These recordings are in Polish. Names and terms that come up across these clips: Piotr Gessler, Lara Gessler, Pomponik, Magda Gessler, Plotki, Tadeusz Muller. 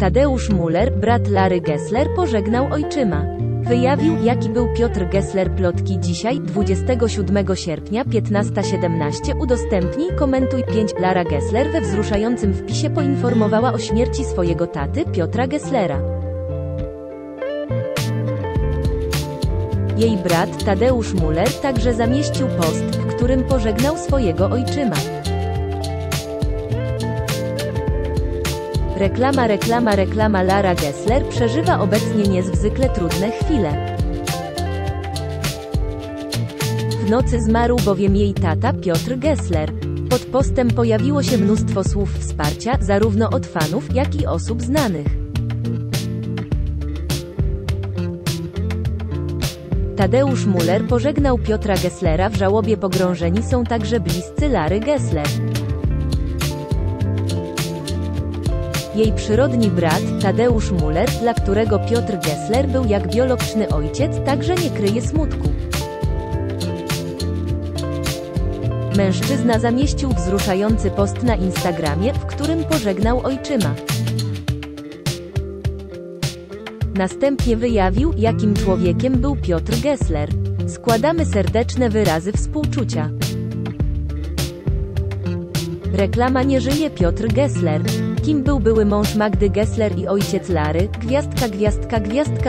Tadeusz Muller, brat Lary Gessler, pożegnał ojczyma. Wyjawił, jaki był Piotr Gessler. Plotki dzisiaj, 27 sierpnia 15:17. Udostępnij, komentuj. 5. Lara Gessler we wzruszającym wpisie poinformowała o śmierci swojego taty, Piotra Gesslera. Jej brat Tadeusz Muller także zamieścił post, w którym pożegnał swojego ojczyma. Reklama. Lara Gessler przeżywa obecnie niezwykle trudne chwile. W nocy zmarł bowiem jej tata Piotr Gessler. Pod postem pojawiło się mnóstwo słów wsparcia, zarówno od fanów, jak i osób znanych. Tadeusz Muller pożegnał Piotra Gesslera. W żałobie pogrążeni są także bliscy Lary Gessler. Jej przyrodni brat, Tadeusz Muller, dla którego Piotr Gessler był jak biologiczny ojciec, także nie kryje smutku. Mężczyzna zamieścił wzruszający post na Instagramie, w którym pożegnał ojczyma. Następnie wyjawił, jakim człowiekiem był Piotr Gessler. Składamy serdeczne wyrazy współczucia. Reklama. Nie żyje Piotr Gessler. Kim był były mąż Magdy Gessler i ojciec Lary? ..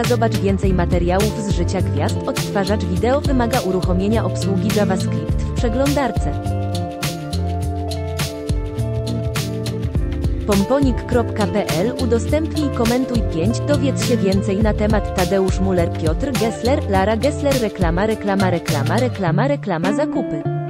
Zobacz więcej materiałów z życia gwiazd. Odtwarzacz wideo wymaga uruchomienia obsługi JavaScript w przeglądarce. Pomponik.pl Udostępnij, komentuj. 5. Dowiedz się więcej na temat Tadeusz Muller, Piotr Gessler, Lara Gessler. Reklama. Zakupy.